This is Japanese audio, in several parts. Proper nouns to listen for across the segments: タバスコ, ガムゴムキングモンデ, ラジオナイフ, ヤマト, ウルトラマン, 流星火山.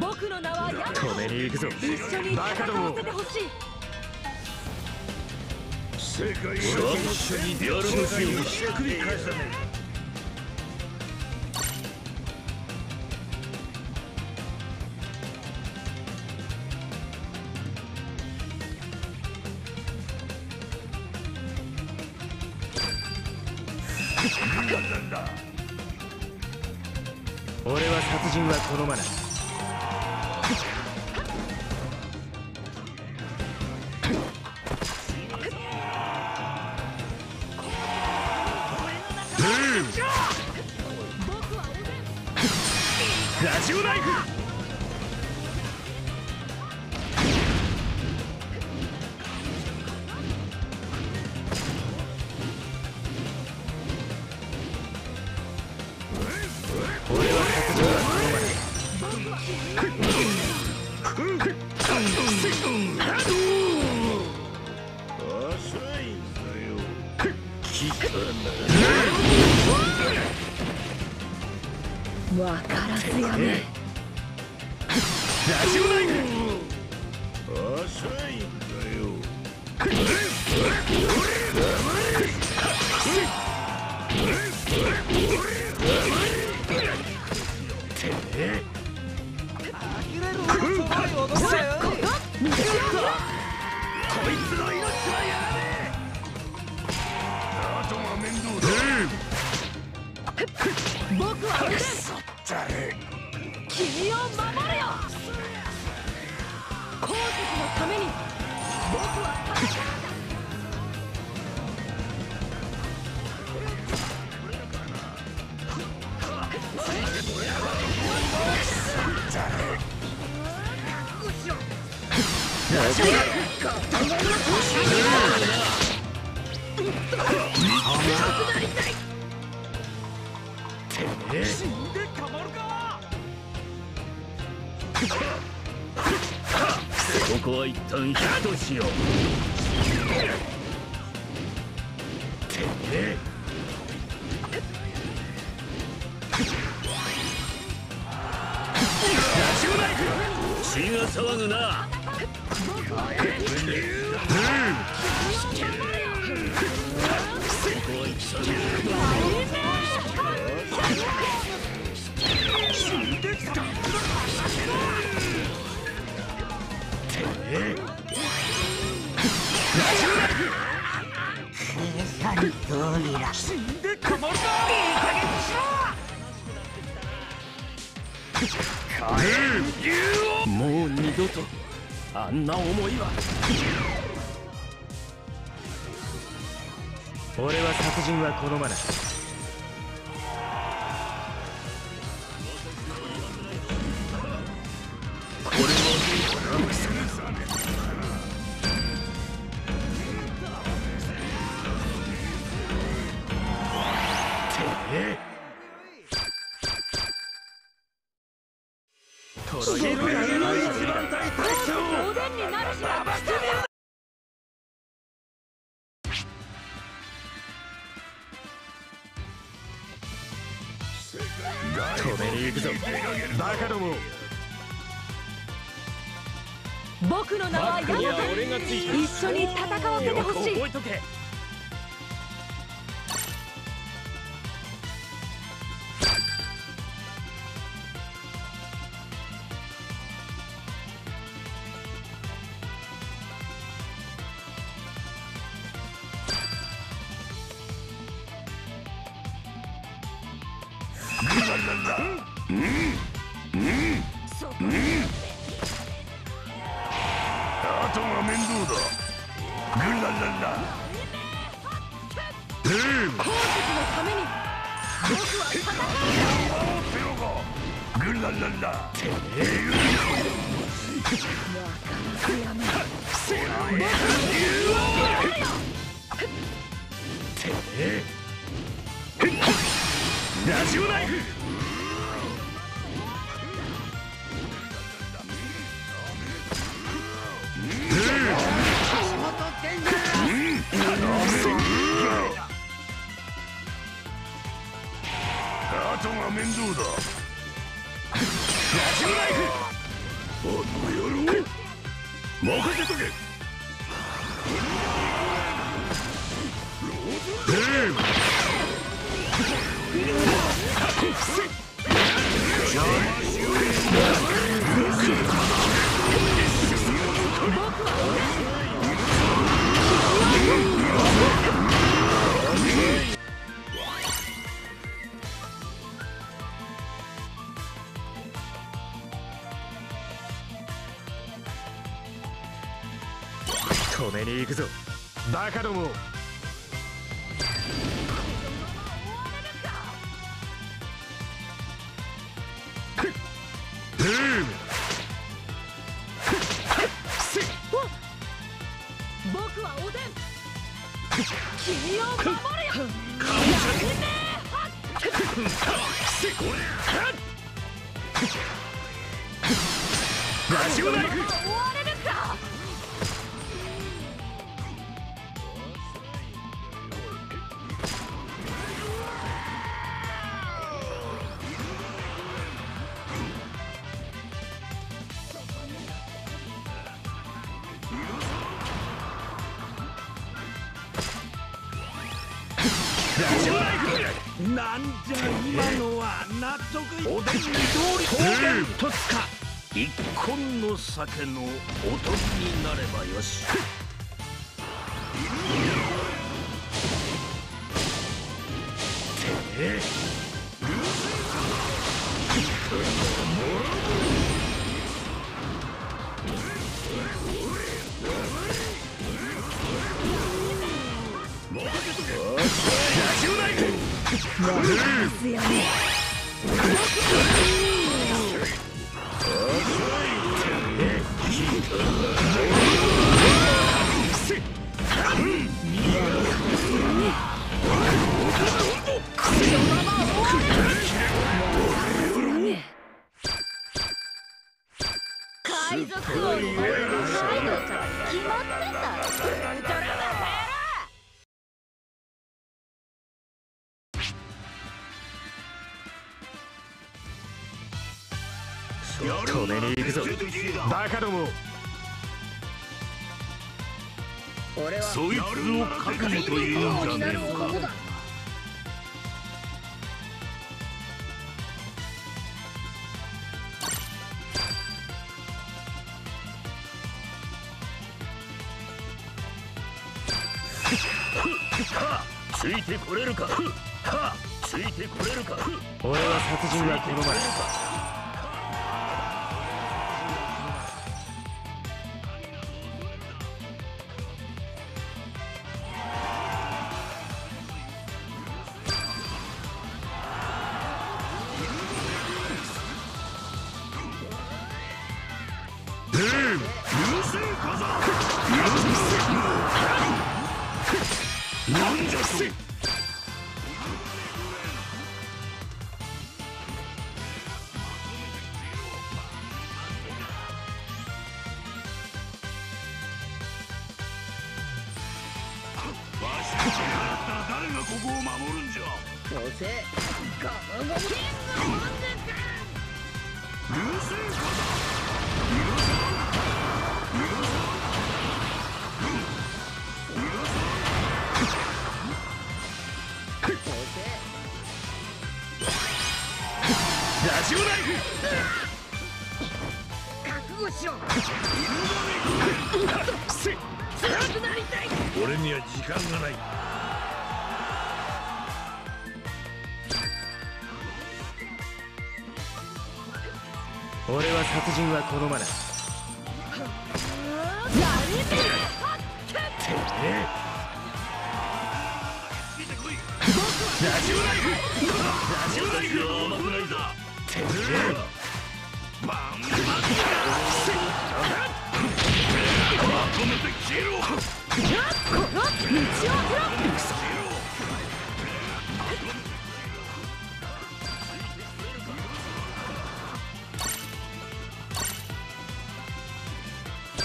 僕の名はヤマト。止めに行くぞ。一緒に戦わせてほしい。世界を一緒にやるときをひっくり返さねえ。俺は殺人は好まない。ラジオナイフ。分からずやめ。ラジオナイフ。浅いんだよ。こいつの命はやらねえ。僕は腕。君を守れよ。皇族のために僕は戦うんだ。死んでたまるか。ここは一旦ヒットしよう。てめえ。血が騒ぐな。死んでたまるか。もう二度とあんな思いは。俺は殺人は好まない。止めに行くぞバカども。僕の名はヤマト。一緒に戦わせてほしい。ラジオナイフ。ラジオナイフ。任せとけ。止めに行くぞ、バカども。僕はおでん。君を守るよ。ラジオナイフ。なんじゃ今のは納得いおでんに通りとつか一献の酒のおときになればよし。海賊王になるのは決まってんだ。ウルトラマンだ。止めに行くぞ、バカども。そいつを覚悟というんじゃねえのか。ついてこれるか。ついてこれるか。俺は殺人は手ごまえ。ここを守るんじゃ。どうせガムゴムキングモンデ君。流星火山。どうせラジオナイフ。覚悟しろ。強くなりたい。俺には時間がない。俺は殺人は好まない。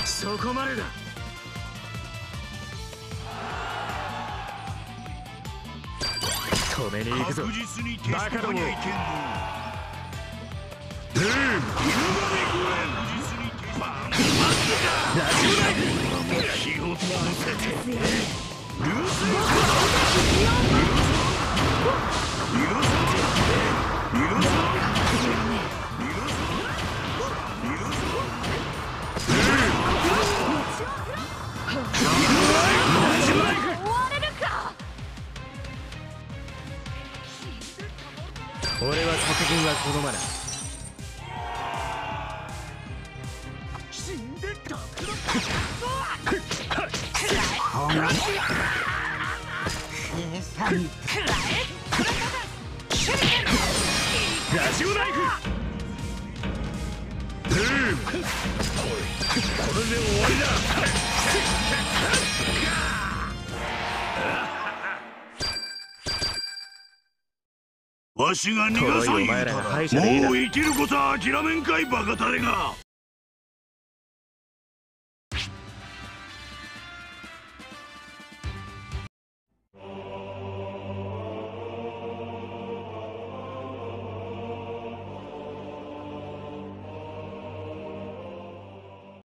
そこまでだ。止めに行くぞ、バカども。俺は殺人は好まない。わしが逃がさん言うたらもう生きることは諦めんかいバカタレが。